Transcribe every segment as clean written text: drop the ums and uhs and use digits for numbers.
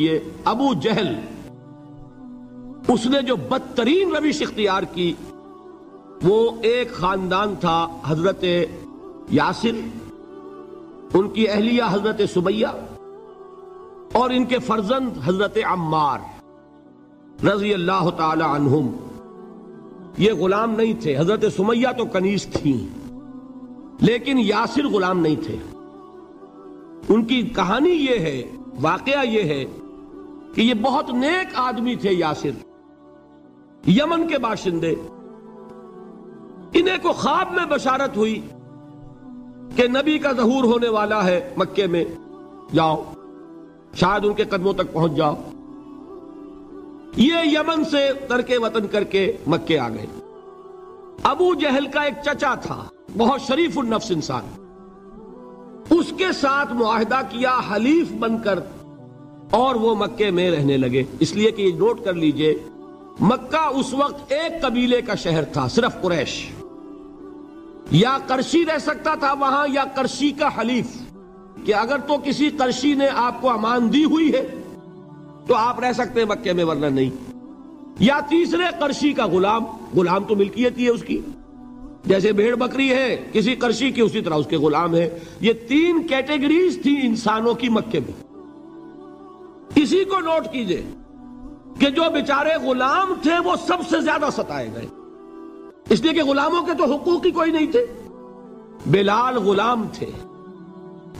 किए। अबू जहल, उसने जो बदतरीन रविश इख्तियार की, वो एक खानदान था हजरत यासिर, उनकी अहलिया हजरत सुमैया और इनके फर्जंद हजरत अम्मार रजी अल्लाह ताला अन्हुम, ये गुलाम नहीं थे। हजरत सुमैया तो कनीज थी, लेकिन यासिर गुलाम नहीं थे। उनकी कहानी ये है, वाकया ये है कि ये बहुत नेक आदमी थे यासिर, यमन के बाशिंदे। इन्हें को ख्वाब में बशारत हुई कि नबी का ज़हूर होने वाला है मक्के में, जाओ शायद उनके कदमों तक पहुंच जाओ। ये यमन से तरके वतन करके मक्के आ गए। अबू जहल का एक चचा था, बहुत शरीफ उन नफ्स इंसान, उसके साथ मुआहदा किया हलीफ बनकर, और वो मक्के में रहने लगे। इसलिए कि नोट कर लीजिए, मक्का उस वक्त एक कबीले का शहर था, सिर्फ कुरैश। या करशी रह सकता था वहां, या करशी का हलीफ, कि अगर तो किसी करशी ने आपको अमान दी हुई है तो आप रह सकते हैं मक्के में, वरना नहीं। या तीसरे करशी का गुलाम, गुलाम तो मिल्कियत ही है उसकी, जैसे भेड़ बकरी है किसी करशी की, उसी तरह उसके गुलाम है। ये तीन कैटेगरीज थी इंसानों की मक्के में। इसी को नोट कीजिए कि जो बेचारे गुलाम थे वो सबसे ज्यादा सताए गए, इसलिए कि गुलामों के तो हुकूक ही कोई नहीं थे। बिलाल गुलाम थे,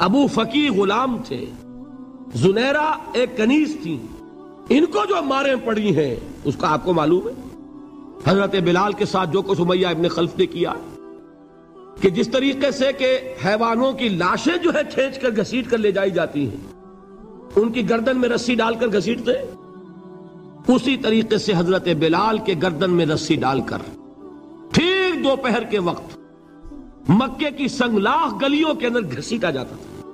अबू फकी गुलाम थे, जुनेरा एक कनीज थी। इनको जो मारे पड़ी हैं उसका आपको मालूम है, हजरत बिलाल के साथ जो कुछ सुमैया इब्ने खल्फ ने किया, कि जिस तरीके से कि हैवानों की लाशें जो है खींच कर घसीट कर ले जाई जाती हैं, उनकी गर्दन में रस्सी डालकर घसीटते, उसी तरीके से हजरत बिलाल के गर्दन में रस्सी डालकर ठीक दोपहर के वक्त मक्के की संगलाख गलियों के अंदर घसीटा जाता था।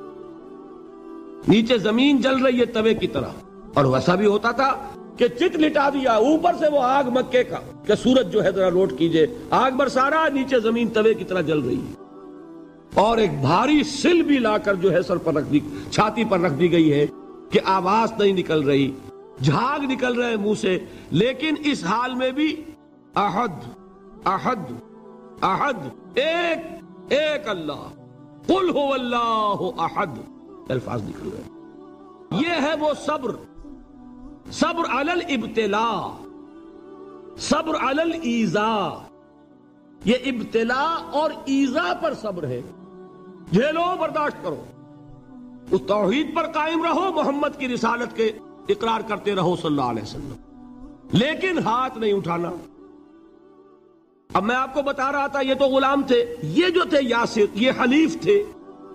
नीचे जमीन जल रही है तवे की तरह, और वैसा भी होता था कि चित लिटा दिया, ऊपर से वो आग मक्के का, कि सूरज जो है जरा नोट कीजिए, आग बरसा रहा, नीचे जमीन तवे की तरह जल रही है, और एक भारी सिल भी लाकर जो है सर पर रख दी, छाती पर रख दी गई है कि आवाज नहीं निकल रही, झाग निकल रहे हैं मुंह से। लेकिन इस हाल में भी अहद अहद अहद, एक एक अल्लाह, कुल हु अल्लाहु अहद, अल्फाज निकल रहे। ये है वो सब्र, सब्र अलल इब्तिला, सब्र अलल ईजा। ये इब्तिला और ईजा पर सब्र है, झेलो, बर्दाश्त करो, उस तौहीद पर कायम रहो, मोहम्मद की रिसालत के इकरार करते रहो सल्लल्लाहु अलैहि वसल्लम, लेकिन हाथ नहीं उठाना। अब मैं आपको बता रहा था ये तो गुलाम थे, ये जो थे यासिर ये हलीफ थे,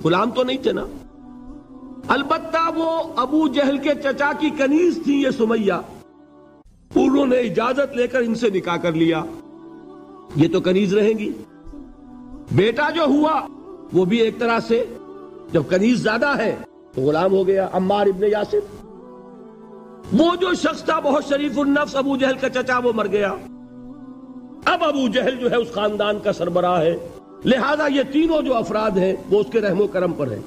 गुलाम तो नहीं थे ना। अलबत्ता वो अबू जहल के चचा की कनीज थी ये सुमैया, उन्होंने इजाजत लेकर इनसे निकाह कर लिया, ये तो कनीज रहेंगी। बेटा जो हुआ वो भी एक तरह से, जब कनीज ज्यादा है तो गुलाम हो गया, अम्मार इब्ने यासिर। वो जो शख्स था बहुत शरीफ उन नफ्स, अबू जहल का चचा, वो मर गया। अब अबू जहल जो है उस खानदान का सरबराह है, लिहाजा ये तीनों जो अफराद हैं वो उसके रहमो करम पर है।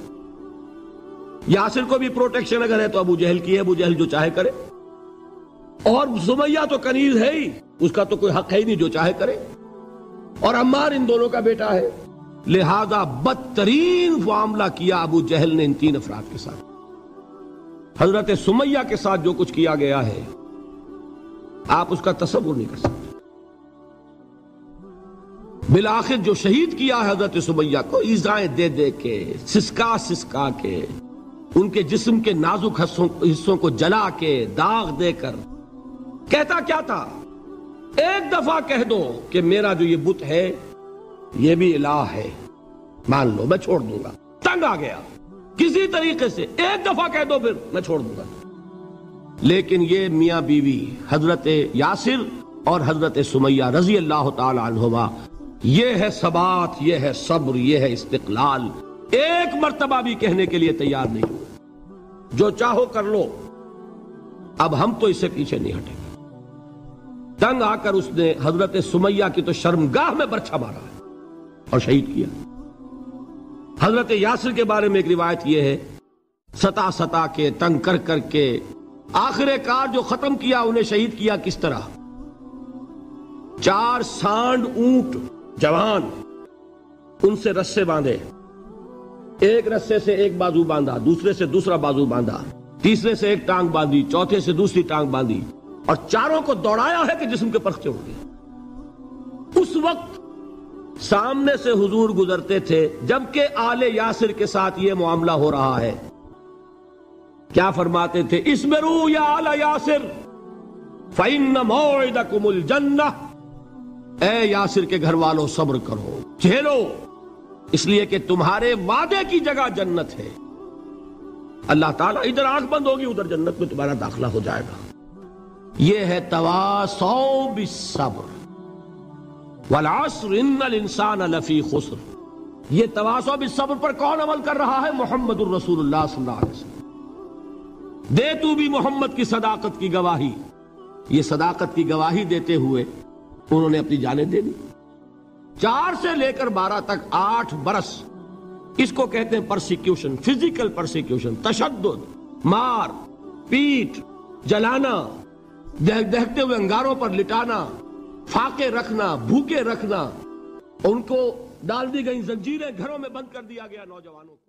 यासिर को भी प्रोटेक्शन अगर है तो अबू जहल की है, अबू जहल जो चाहे करे, और सुमैया तो कनीज है ही, उसका तो कोई हक है ही नहीं, जो चाहे करे, और अम्मार इन दोनों का बेटा है। लिहाजा बदतरीन मामला किया अबू जहल ने इन तीन अफराद के साथ। हजरत सुमैया के साथ जो कुछ किया गया है आप उसका तसव्वुर नहीं कर सकते। बिलाखिर जो शहीद किया है हजरत सुमैया को, ईजाएं दे दे के, सिसका सिसका के, उनके जिस्म के नाजुक हिस्सों को जला के, दाग देकर, कहता क्या था, एक दफा कह दो कि मेरा जो ये बुत है ये भी इलाह है, मान लो मैं छोड़ दूंगा, तंग आ गया किसी तरीके से, एक दफा कह दो फिर मैं छोड़ दूंगा। लेकिन ये मियां बीवी हजरत यासिर और हजरत सुमैया रजी अल्लाह ताला अन्हुमा, ये है सबात, ये है सब्र, ये है इस्तिकलाल। एक मर्तबा भी कहने के लिए तैयार नहीं हुए, जो चाहो कर लो, अब हम तो इससे पीछे नहीं हटेंगे। तंग आकर उसने हजरत सुमैया की तो शर्मगाह में बरछा मारा है और शहीद किया। हजरत यासिर के बारे में एक रिवायत यह है, सता सता के, तंग कर कर के, आखिरकार जो खत्म किया उन्हें शहीद किया किस तरह? 4 सांड ऊंट जवान उनसे रस्से बांधे, एक रस्से से एक बाजू बांधा, दूसरे से दूसरा बाजू बांधा, तीसरे से एक टांग बांधी, चौथे से दूसरी टांग बांधी और चारों को दौड़ाया है कि जिस्म के परखचे उड़ गए। उस वक्त सामने से हुजूर गुजरते थे जबकि आले यासिर के साथ यह मामला हो रहा है। क्या फरमाते थे? इसबिरू या आले यासिर फइन्न मौइदकुमुल जन्नह। ए यासिर के घर वालों सब्र करो, झेलो, इसलिए कि तुम्हारे वादे की जगह जन्नत है। अल्लाह ताला इधर आंख बंद होगी उधर जन्नत में तुम्हारा दाखला हो जाएगा। यह है तवासौ बिस्सब्र वल अस्र इन्नल इंसान लफी खुस्र। यह तवासौ बिस्सब्र पर कौन अमल कर रहा है? मुहम्मदुर रसूलुल्लाह सल्लल्लाहु अलैहि वसल्लम। दे तू भी मोहम्मद की सदाकत की गवाही। यह सदाकत की गवाही देते हुए उन्होंने अपनी जानें दे दी। 4 से लेकर 12 तक 8 बरस इसको कहते हैं परसिक्यूशन, फिजिकल परसिक्यूशन, तशद्दुद, मार पीट, जलाना, दहकते हुए अंगारों पर लिटाना, फाके रखना, भूखे रखना, उनको डाल दी गई जंजीरें, घरों में बंद कर दिया गया नौजवानों को।